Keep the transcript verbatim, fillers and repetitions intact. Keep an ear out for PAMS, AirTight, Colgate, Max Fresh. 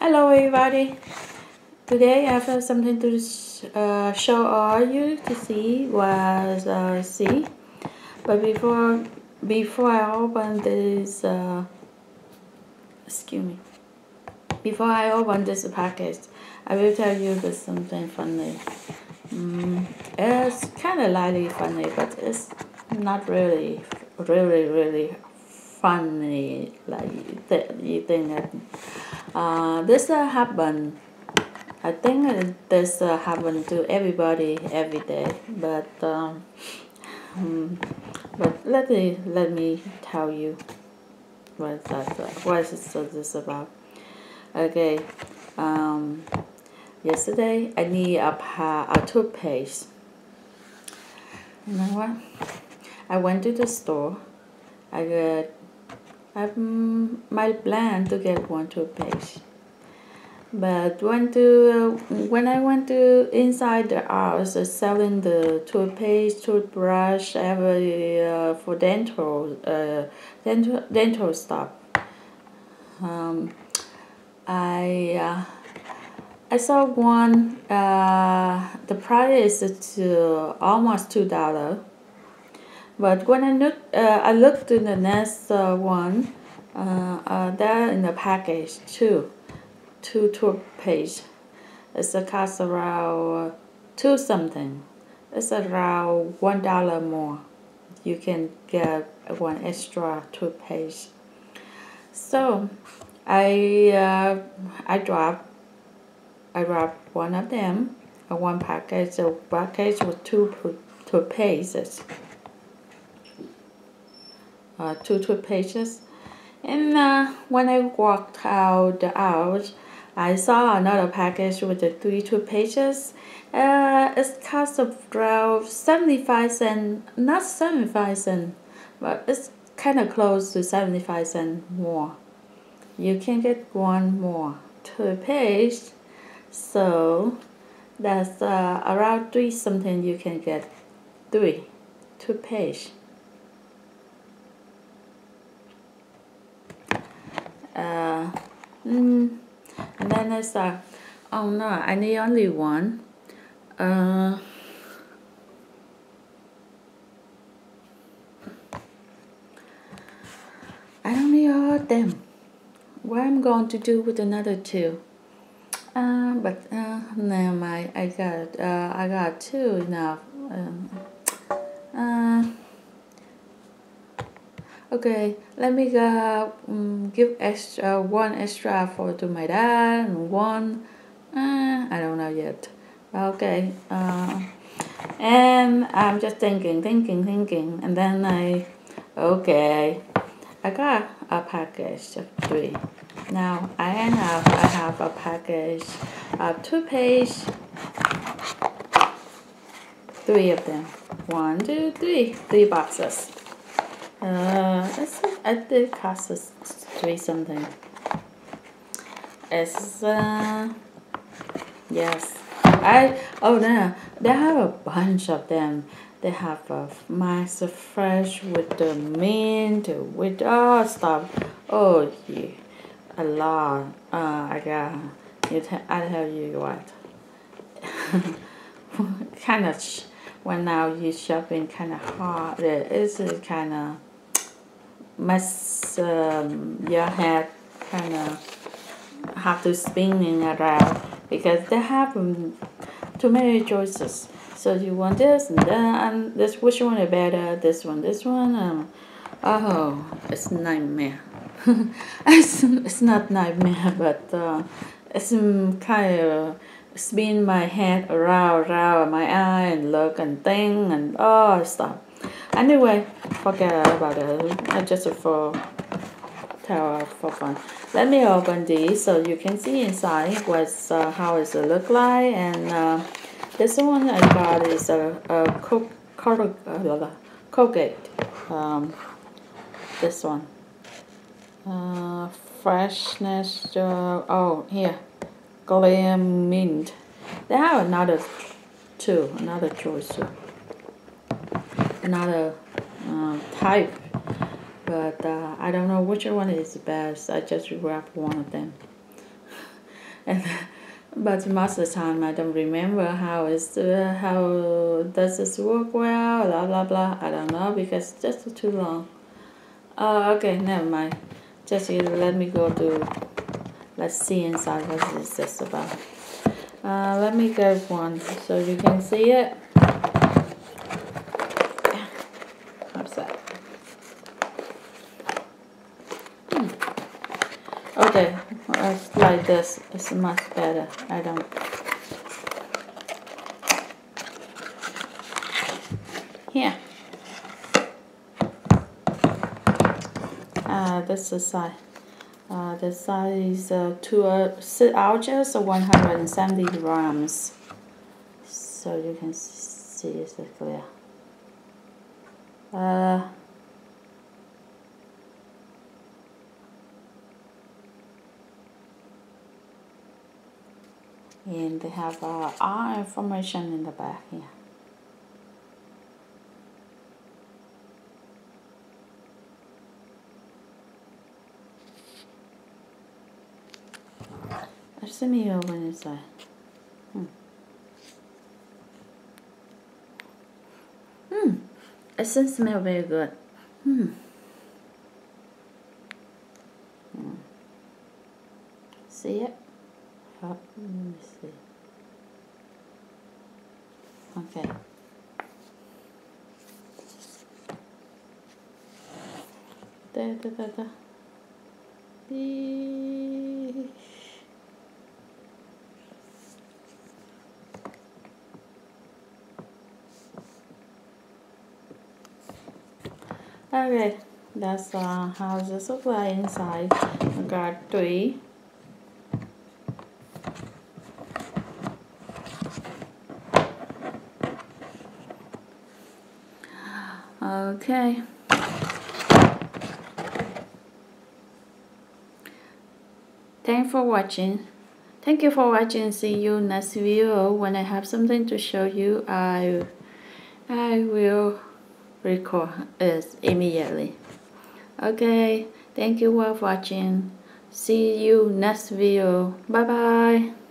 Hello everybody, today I have something to uh, show all you to see was uh, see but before before I open this uh, excuse me before I open this package, I will tell you about something funny. Mm, it's kind of lightly funny, but it's not really really really funny like you, th you think that uh, this uh, happened. I think this uh, happened to everybody every day, but um, but let me let me tell you what that uh, what is this about. Okay, um, yesterday I need a pa a toothpaste. You know what? I went to the store. I got um, my plan to get one toothpaste, but when to uh, when I went to inside the house uh, selling the toothpaste, toothbrush, every uh, for dental uh, dental dental stuff. Um, I uh, I saw one. Uh, the price is to almost two dollar, but when I look, uh, I looked in the next uh, one. Uh, uh, there in the package too, two toothpaste. It's a cost around two something. It's around one dollar more. You can get one extra toothpaste. So I uh, I dropped I dropped one of them, uh, one package, a package with two toothpastes, uh, two toothpastes, and uh, when I walked out the house, I saw another package with the three toothpastes. Uh, it cost around seventy-five cent, not seventy-five cent, but it's kind of close to seventy-five cent more. You can get one more toothpaste, so that's uh, around three something. You can get three toothpaste. Uh, mm, and then I thought, oh no, I need only one. Uh, I don't need all of them. What I'm going to do with another two? Uh, but uh, never mind. I got uh, I got two now. Um, uh, okay, let me uh, um, give extra one extra for to my dad and one. Uh, I don't know yet. Okay. Uh, and I'm just thinking, thinking, thinking, and then I okay. I got a package of three. Now I have I have a package of toothpaste. Three of them. One, two, three. Three boxes. Uh, that's it. I think it costs three something. It's uh, yes. I oh no, they have a bunch of them. They have a MaxFresh with the mint, with all stuff. Oh yeah, a lot. Uh, I got. You I tell you what. Kind of when now you shopping kind of hard. It's kind of mess um, your head. Kind of have to spinning around because they have um, too many choices. So you want this and that and this, which one is better, this one, this one, um, oh, it's nightmare. it's, it's not nightmare, but uh, it's um, kind of spin my head around, around my eye and look and think and all stuff. Anyway, forget about it, I just for, tell, for fun. Let me open these so you can see inside what's, uh, how it look like and uh, this one I got is a, a Col Col uh, Colgate. Um, this one. Uh, freshness. Uh, oh, here. Glam Mint. They have another two. Another choice. Too. Another uh, type. But uh, I don't know which one is best. I just grab one of them. and but most of the time I don't remember how is uh, how does this work well, blah blah blah. I don't know because it's just too long. Uh, okay, never mind. Just let me go to, let's see inside what is this about. Uh, let me grab one so you can see it. What's that? Hmm. Okay, it's like this. It's much better. I don't. Here. Uh, this is side. Uh, the size is uh, two uh, six ounces, so one hundred and seventy grams. So you can see it's clear. Uh, and they have uh, our information in the back here. Let me open inside. Hmm. Hmm. It doesn't smell very good. Hmm. hmm. See it? Oh, let me see. Okay. Da da da da. Eee. Okay, that's uh, how this looks like inside. I got three. Okay. Thanks for watching. Thank you for watching. See you next video. When I have something to show you, I, I will record it immediately. Okay, thank you for watching. See you next video. Bye bye.